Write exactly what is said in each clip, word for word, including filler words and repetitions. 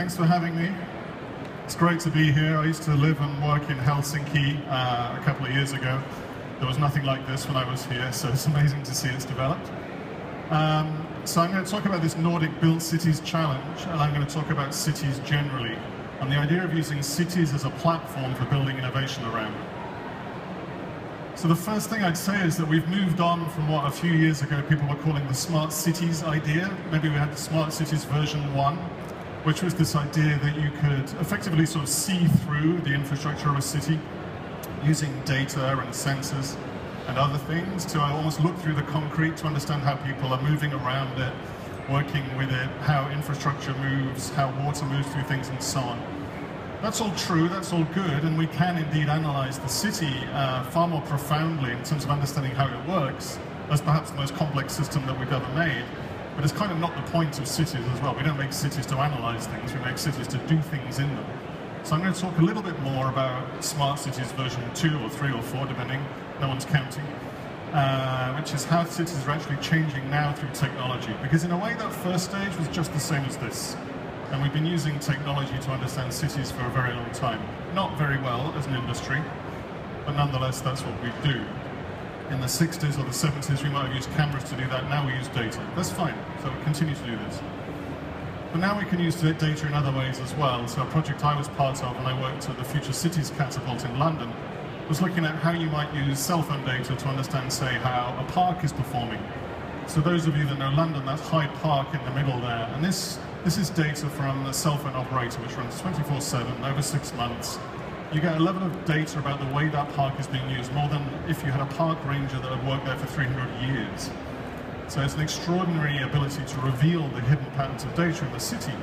thanks for having me. It's great to be here. I used to live and work in Helsinki uh, a couple of years ago. There was nothing like this when I was here, so it's amazing to see it's developed. Um, so I'm going to talk about this Nordic Built Cities Challenge, and I'm going to talk about cities generally, and the idea of using cities as a platform for building innovation around them. So the first thing I'd say is that we've moved on from what a few years ago people were calling the smart cities idea. Maybe we had the smart cities version one, which was this idea that you could effectively sort of see through the infrastructure of a city using data and sensors and other things to almost look through the concrete to understand how people are moving around it, working with it, how infrastructure moves, how water moves through things and so on. That's all true, that's all good, and we can indeed analyze the city uh, far more profoundly in terms of understanding how it works. That's perhaps the most complex system that we've ever made, but it's kind of not the point of cities as well. We don't make cities to analyze things, we make cities to do things in them. So I'm going to talk a little bit more about smart cities version two or three or four, depending, no one's counting, uh, which is how cities are actually changing now through technology, because in a way that first stage was just the same as this. And we've been using technology to understand cities for a very long time. Not very well as an industry, but nonetheless that's what we do. In the sixties or the seventies we might have used cameras to do that, now we use data. That's fine, so we continue to do this. But now we can use data in other ways as well. So a project I was part of, and I worked at the Future Cities Catapult in London, was looking at how you might use cell phone data to understand, say, how a park is performing. So those of you that know London, that's Hyde Park in the middle there. And this This is data from the cell phone operator, which runs twenty-four seven over six months. You get a level of data about the way that park is being used, more than if you had a park ranger that had worked there for three hundred years. So it's an extraordinary ability to reveal the hidden patterns of data in the city.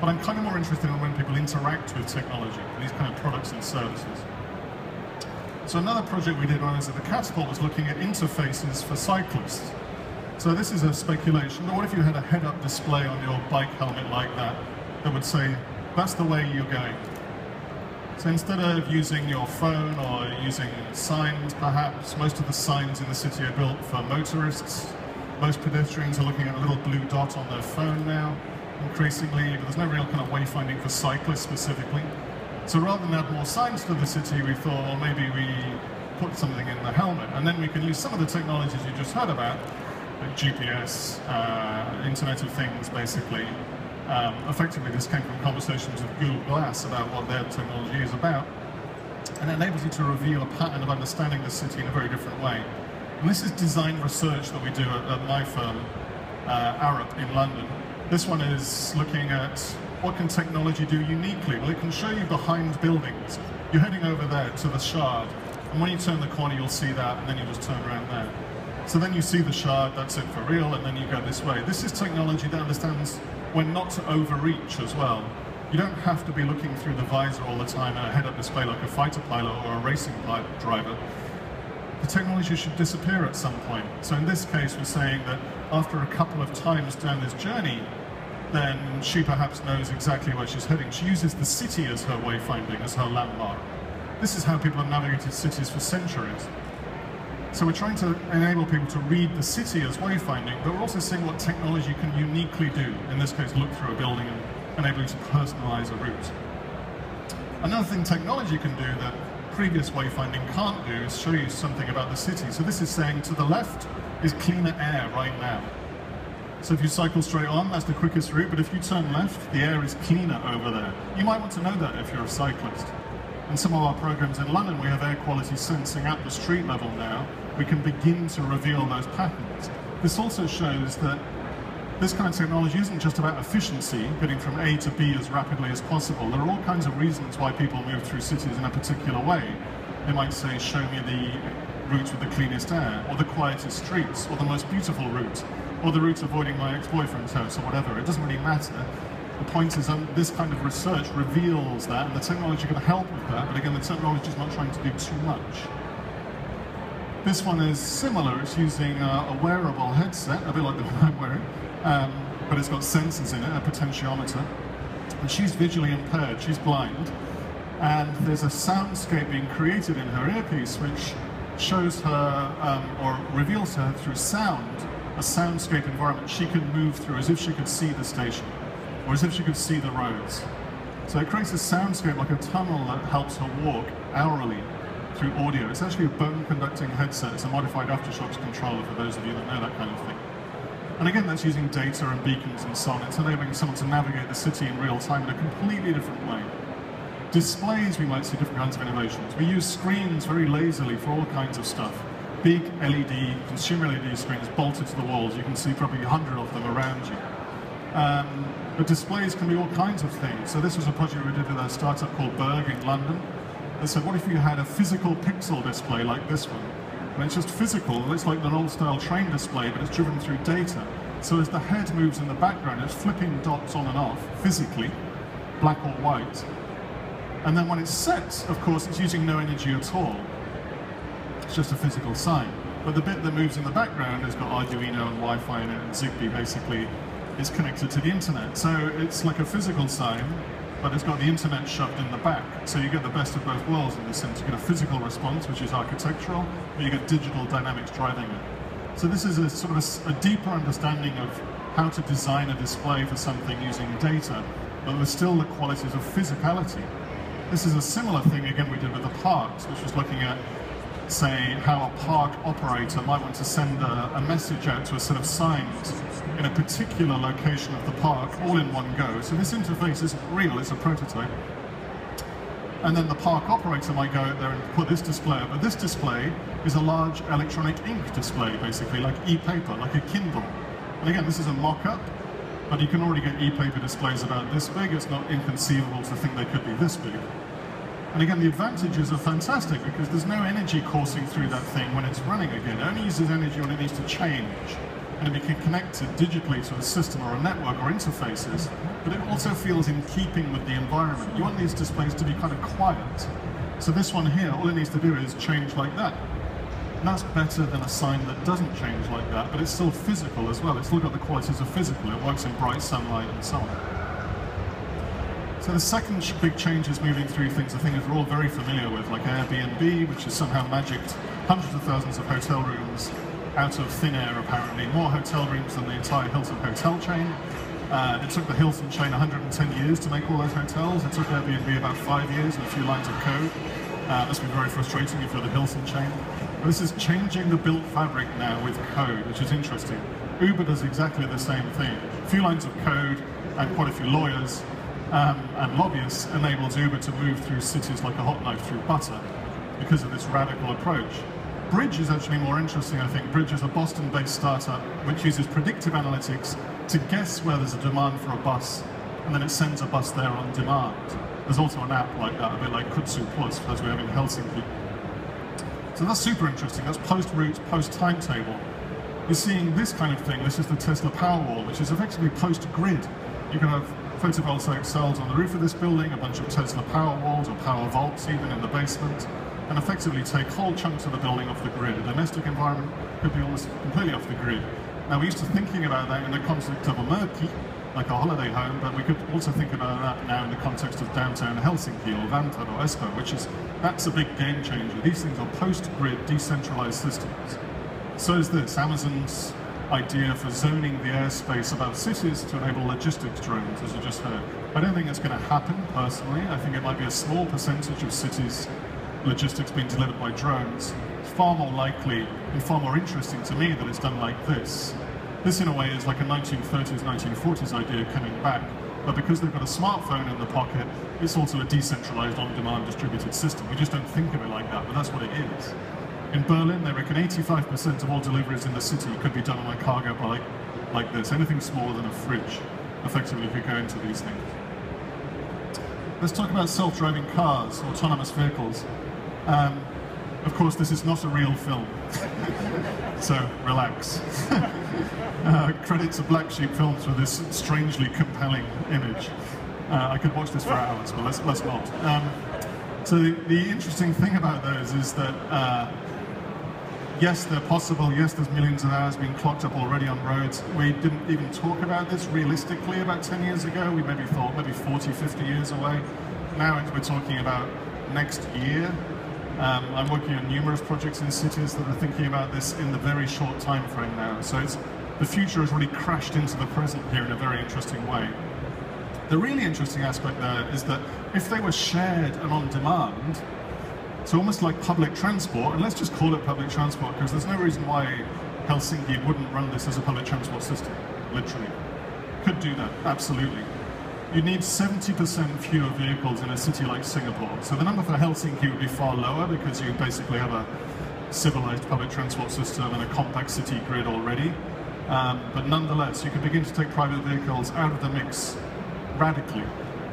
But I'm kind of more interested in when people interact with technology, these kind of products and services. So another project we did when I was at the Catapult was looking at interfaces for cyclists. So this is a speculation, but what if you had a head-up display on your bike helmet like that, that would say, that's the way you're going. So instead of using your phone or using signs perhaps, most of the signs in the city are built for motorists. Most pedestrians are looking at a little blue dot on their phone now, increasingly, but there's no real kind of wayfinding for cyclists specifically. So rather than add more signs to the city, we thought, well, maybe we put something in the helmet, and then we can use some of the technologies you just heard about, like G P S, uh, Internet of Things, basically. Um, effectively, this came from conversations with Google Glass about what their technology is about, and it enables you to reveal a pattern of understanding the city in a very different way. And this is design research that we do at, at my firm, uh, Arup, in London. This one is looking at what can technology do uniquely. Well, it can show you behind buildings. You're heading over there to the Shard, and when you turn the corner, you'll see that, and then you just turn around there. So then you see the Shard, that's it for real, and then you go this way. This is technology that understands when not to overreach as well. You don't have to be looking through the visor all the time at a head-up display like a fighter pilot or a racing pilot driver. The technology should disappear at some point. So in this case, we're saying that after a couple of times down this journey, then she perhaps knows exactly where she's heading. She uses the city as her wayfinding, as her landmark. This is how people have navigated cities for centuries. So we're trying to enable people to read the city as wayfinding, but we're also seeing what technology can uniquely do, in this case look through a building and enable you to personalize a route. Another thing technology can do that previous wayfinding can't do is show you something about the city. So this is saying to the left is cleaner air right now. So if you cycle straight on, that's the quickest route, but if you turn left, the air is cleaner over there. You might want to know that if you're a cyclist. In some of our programs in London, we have air quality sensing at the street level now. We can begin to reveal those patterns. This also shows that this kind of technology isn't just about efficiency, getting from A to B as rapidly as possible. There are all kinds of reasons why people move through cities in a particular way. They might say, show me the route with the cleanest air, or the quietest streets, or the most beautiful route, or the route avoiding my ex-boyfriend's house, or whatever. It doesn't really matter. The point is, um, this kind of research reveals that, and the technology can help with that, but again, the technology is not trying to do too much. This one is similar. It's using a, a wearable headset, a bit like the one I'm wearing, um, but it's got sensors in it, a potentiometer. And she's visually impaired, she's blind, and there's a soundscape being created in her earpiece, which shows her, um, or reveals her through sound, a soundscape environment she can move through as if she could see the station, or as if she could see the roads. So it creates a soundscape like a tunnel that helps her walk hourly through audio. It's actually a bone-conducting headset. It's a modified Aftershocks controller, for those of you that know that kind of thing. And again, that's using data and beacons and so on. It's enabling someone to navigate the city in real time in a completely different way. Displays, we might see different kinds of innovations. We use screens very lazily for all kinds of stuff. Big L E D, consumer L E D screens bolted to the walls. You can see probably a hundred of them around you. Um, but displays can be all kinds of things. So this was a project we did with a startup called Berg in London. They said, what if you had a physical pixel display like this one? And it's just physical. It's like an old-style train display, but it's driven through data. So as the head moves in the background, it's flipping dots on and off physically, black or white. And then when it's set, of course, it's using no energy at all. It's just a physical sign. But the bit that moves in the background has got Arduino and Wi-Fi in it, and Zigbee basically is connected to the internet. So it's like a physical sign, but it's got the internet shoved in the back. So you get the best of both worlds in this sense. You get a physical response, which is architectural, but you get digital dynamics driving it. So this is a sort of a, a deeper understanding of how to design a display for something using data, but with still the qualities of physicality. This is a similar thing, again, we did with the parks, which was looking at, say, how a park operator might want to send a, a message out to a set of signs in a particular location of the park, all in one go. So this interface isn't real, it's a prototype. And then the park operator might go out there and put this display up. But this display is a large electronic ink display, basically, like e-paper, like a Kindle. And again, this is a mock-up, but you can already get e-paper displays about this big. It's not inconceivable to think they could be this big. And again, the advantages are fantastic because there's no energy coursing through that thing when it's running again. It only uses energy when it needs to change. And it can be connected digitally to a system or a network or interfaces, but it also feels in keeping with the environment. You want these displays to be kind of quiet. So this one here, all it needs to do is change like that. And that's better than a sign that doesn't change like that, but it's still physical as well. It's still got the qualities of physical. It works in bright sunlight and so on. So the second big change is moving through things, I think, that we're all very familiar with, like Airbnb, which has somehow magicked hundreds of thousands of hotel rooms out of thin air, apparently. More hotel rooms than the entire Hilton hotel chain. Uh, it took the Hilton chain one hundred ten years to make all those hotels. It took Airbnb about five years and a few lines of code. Uh, that's been very frustrating if you're the Hilton chain. But this is changing the built fabric now with code, which is interesting. Uber does exactly the same thing. A few lines of code and quite a few lawyers. Um, and lobbyists enables Uber to move through cities like a hot knife through butter because of this radical approach. Bridge is actually more interesting, I think. Bridge is a Boston-based startup which uses predictive analytics to guess where there's a demand for a bus, and then it sends a bus there on demand. There's also an app like that, a bit like Kutsu Plus, as we have in Helsinki. So that's super interesting. That's post-route, post-timetable. You're seeing this kind of thing. This is the Tesla Powerwall, which is effectively post-grid. You can have photovoltaic cells on the roof of this building, a bunch of Tesla power walls or power vaults even in the basement, and effectively take whole chunks of the building off the grid. A domestic environment could be almost completely off the grid. Now, we're used to thinking about that in the context of a murky, like a holiday home, but we could also think about that now in the context of downtown Helsinki or Vantaa or Espoo, which is, that's a big game changer. These things are post-grid, decentralized systems. So is this, Amazon's idea for zoning the airspace above cities to enable logistics drones, as you just heard. I don't think it's going to happen, personally. I think it might be a small percentage of cities' logistics being delivered by drones. It's far more likely and far more interesting to me that it's done like this. This, in a way, is like a nineteen thirties, nineteen forties idea coming back, but because they've got a smartphone in the pocket, it's also a decentralized, on-demand, distributed system. We just don't think of it like that, but that's what it is. In Berlin, they reckon eighty-five percent of all deliveries in the city could be done on a cargo bike like this. Anything smaller than a fridge, effectively, could go into these things. Let's talk about self-driving cars, autonomous vehicles. Um, of course, this is not a real film, so relax. uh, credit to Black Sheep Films for this strangely compelling image. Uh, I could watch this for hours, but let's, let's not. Um, so the, the interesting thing about those is that uh, yes, they're possible. Yes, there's millions of hours being clocked up already on roads. We didn't even talk about this realistically about ten years ago. We maybe thought maybe forty, fifty years away. Now we're talking about next year. Um, I'm working on numerous projects in cities that are thinking about this in the very short time frame now. So it's, the future has really crashed into the present here in a very interesting way. The really interesting aspect there is that if they were shared and on demand, it's almost like public transport, and let's just call it public transport because there's no reason why Helsinki wouldn't run this as a public transport system, literally. Could do that, absolutely. You need seventy percent fewer vehicles in a city like Singapore. So the number for Helsinki would be far lower because you basically have a civilized public transport system and a compact city grid already. Um, but nonetheless, you could begin to take private vehicles out of the mix radically.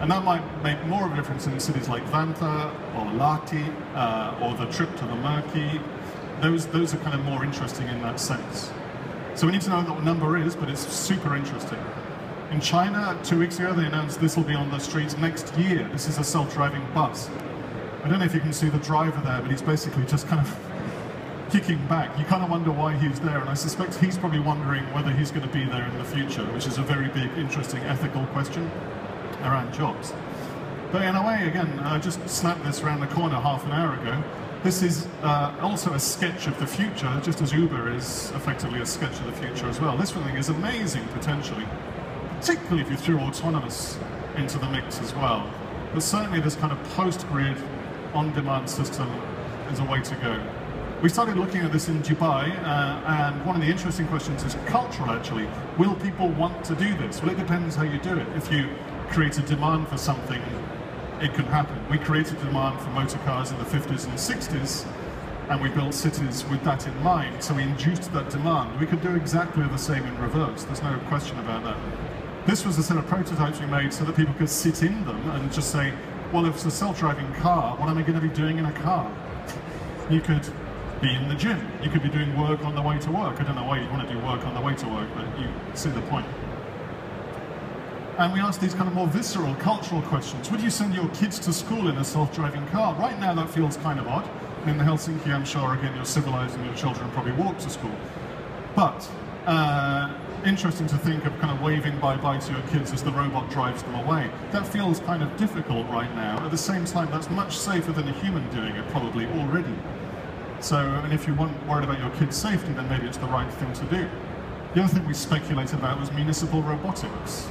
And that might make more of a difference in cities like Vantaa or Lahti uh, or the trip to the Merki. Those, those are kind of more interesting in that sense. So we need to know what the number is, but it's super interesting. In China, two weeks ago, they announced this will be on the streets next year. This is a self-driving bus. I don't know if you can see the driver there, but he's basically just kind of kicking back. You kind of wonder why he's there, and I suspect he's probably wondering whether he's going to be there in the future, which is a very big, interesting ethical question around jobs. But in a way, again, I just snapped this around the corner half an hour ago. This is uh, also a sketch of the future, just as Uber is effectively a sketch of the future as well. This thing is amazing, potentially, particularly if you threw autonomous into the mix as well. But certainly this kind of post-grid, on-demand system is a way to go. We started looking at this in Dubai, uh, and one of the interesting questions is cultural, actually. Will people want to do this? Well, it depends how you do it. If you create a demand for something, it can happen. We created demand for motor cars in the fifties and sixties, and we built cities with that in mind, so we induced that demand. We could do exactly the same in reverse. There's no question about that. This was a set of prototypes we made so that people could sit in them and just say, well, if it's a self-driving car, what am I going to be doing in a car? You could be in the gym. You could be doing work on the way to work. I don't know why you'd want to do work on the way to work, but you see the point. And we asked these kind of more visceral cultural questions. Would you send your kids to school in a self-driving car? Right now that feels kind of odd. In Helsinki, I'm sure, again, you're civilized and your children probably walk to school. But uh, interesting to think of kind of waving bye-bye to your kids as the robot drives them away. That feels kind of difficult right now. At the same time, that's much safer than a human doing it probably already. So, and if you weren't worried about your kids' safety, then maybe it's the right thing to do. The other thing we speculated about was municipal robotics.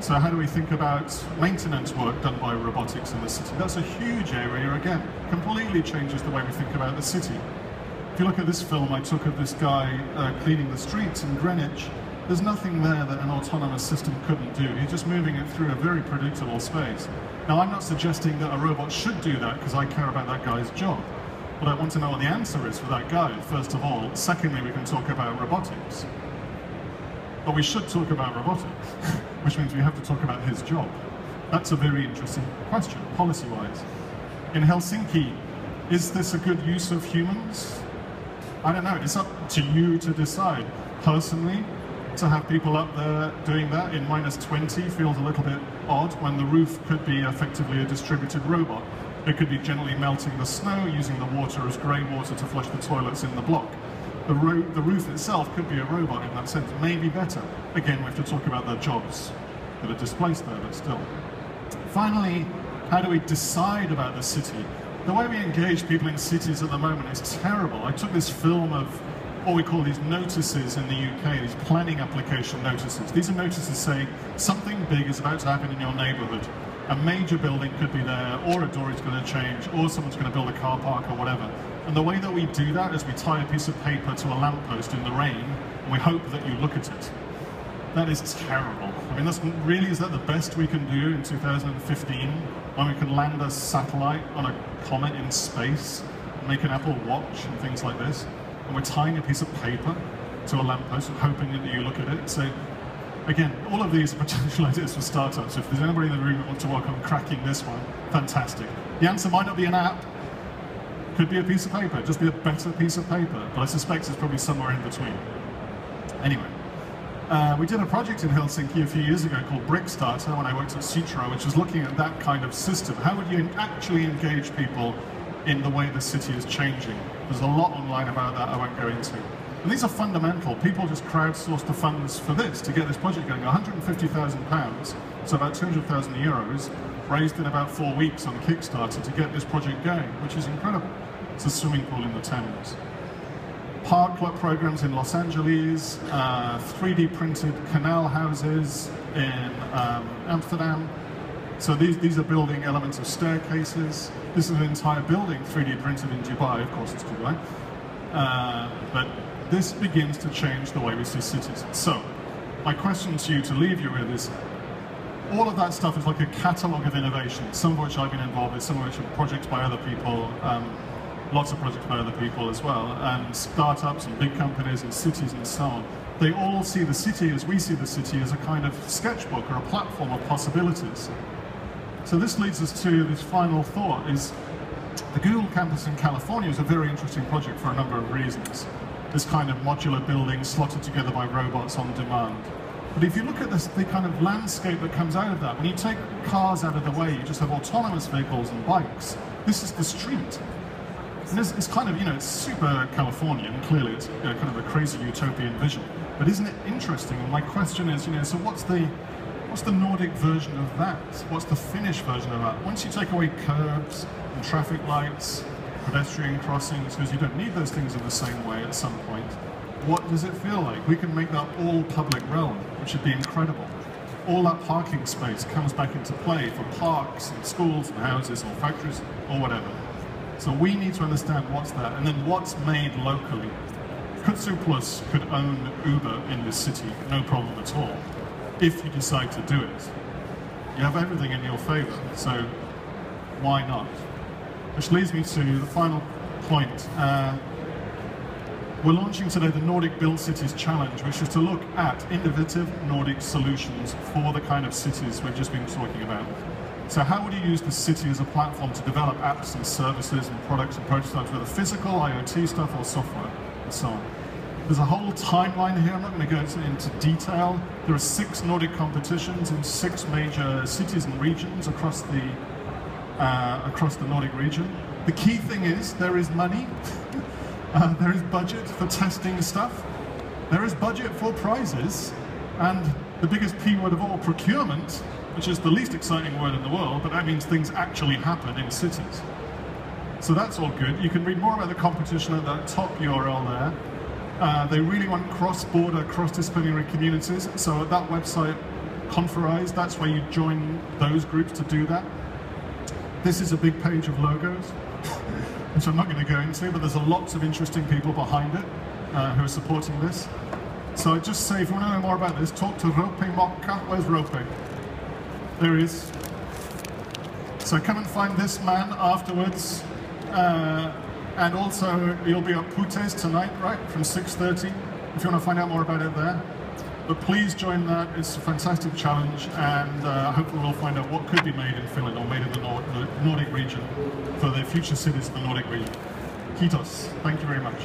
So how do we think about maintenance work done by robotics in the city? That's a huge area, again. Completely changes the way we think about the city. If you look at this film I took of this guy uh, cleaning the streets in Greenwich, there's nothing there that an autonomous system couldn't do. You're just moving it through a very predictable space. Now, I'm not suggesting that a robot should do that because I care about that guy's job. But I want to know what the answer is for that guy, first of all. Secondly, we can talk about robotics. But we should talk about robotics, which means we have to talk about his job. That's a very interesting question, policy-wise. In Helsinki, is this a good use of humans? I don't know. It's up to you to decide. Personally, to have people up there doing that in minus twenty feels a little bit odd when the roof could be effectively a distributed robot. It could be gently melting the snow, using the water as grey water to flush the toilets in the block. The, ro the roof itself could be a robot in that sense, maybe better. Again, we have to talk about the jobs that are displaced there, but still. Finally, how do we decide about the city? The way we engage people in cities at the moment is terrible. I took this film of what we call these notices in the U K, these planning application notices. These are notices saying something big is about to happen in your neighbourhood. A major building could be there, or a door is going to change, or someone's going to build a car park or whatever. And the way that we do that is we tie a piece of paper to a lamppost in the rain, and we hope that you look at it. That is terrible. I mean, that's, really, is that the best we can do in two thousand fifteen, when we can land a satellite on a comet in space, and make an Apple Watch and things like this, and we're tying a piece of paper to a lamppost and hoping that you look at it? So, again, all of these are potential ideas for startups. If there's anybody in the room that wants to work on cracking this one, fantastic. The answer might not be an app. Could be a piece of paper. Just be a better piece of paper. But I suspect it's probably somewhere in between. Anyway, uh, we did a project in Helsinki a few years ago called Brickstarter when I worked at Citra, which was looking at that kind of system. How would you actually engage people in the way the city is changing? There's a lot online about that I won't go into. And these are fundamental. People just crowdsourced the funds for this to get this project going. one hundred fifty thousand pounds, so about two hundred thousand euros, raised in about four weeks on Kickstarter to get this project going, which is incredible. It's a swimming pool in the Thames. Park programs in Los Angeles, uh, three D printed canal houses, in um, Amsterdam. So these, these are building elements of staircases. This is an entire building three D printed in Dubai. Of course, it's Dubai. Uh, but this begins to change the way we see cities. So my question to you to leave you with is, all of that stuff is like a catalogue of innovation, some of which I've been involved with, some of which are projects by other people, um, lots of projects by other people as well, and startups and big companies and cities and so on. They all see the city as we see the city, as a kind of sketchbook or a platform of possibilities. So this leads us to this final thought, is the Google campus in California is a very interesting project for a number of reasons. This kind of modular building slotted together by robots on demand. But if you look at this, the kind of landscape that comes out of that, when you take cars out of the way, you just have autonomous vehicles and bikes. This is the street. And this, it's kind of, you know, it's super Californian. Clearly, it's, you know, kind of a crazy utopian vision. But isn't it interesting? And my question is, you know, so what's the, what's the Nordic version of that? What's the Finnish version of that? Once you take away curbs and traffic lights, pedestrian crossings, because you don't need those things in the same way at some point, what does it feel like? We can make that all public realm, which would be incredible. All that parking space comes back into play for parks and schools and houses or factories or whatever. So we need to understand what's that, and then what's made locally. Kutsu Plus could own Uber in this city, no problem at all, if you decide to do it. You have everything in your favor, so why not? Which leads me to the final point. Uh, We're launching today the Nordic Built Cities Challenge, which is to look at innovative Nordic solutions for the kind of cities we've just been talking about. So how would you use the city as a platform to develop apps and services and products and prototypes, whether physical, IoT stuff or software, and so on. There's a whole timeline here. I'm not going to go into detail. There are six Nordic competitions in six major cities and regions across the, uh, across the Nordic region. The key thing is there is money. Uh, there is budget for testing stuff, there is budget for prizes, and the biggest P word of all, procurement, which is the least exciting word in the world, but that means things actually happen in cities. So that's all good. You can read more about the competition at that top U R L there. Uh, they really want cross-border, cross-disciplinary communities, so at that website, Conferize, that's where you join those groups to do that. This is a big page of logos, which I'm not going to go into, but there's a lots of interesting people behind it uh, who are supporting this. So I just say, if you want to know more about this, talk to Rope Mocka. Where's Rope? There he is. So come and find this man afterwards. Uh, and also, you'll be at Putes tonight, right, from six thirty, if you want to find out more about it there. But please join that. It's a fantastic challenge, and uh, hopefully we'll find out what could be made in Finland or made in the, Nord the Nordic region for the future cities of the Nordic region. Kiitos. Thank you very much.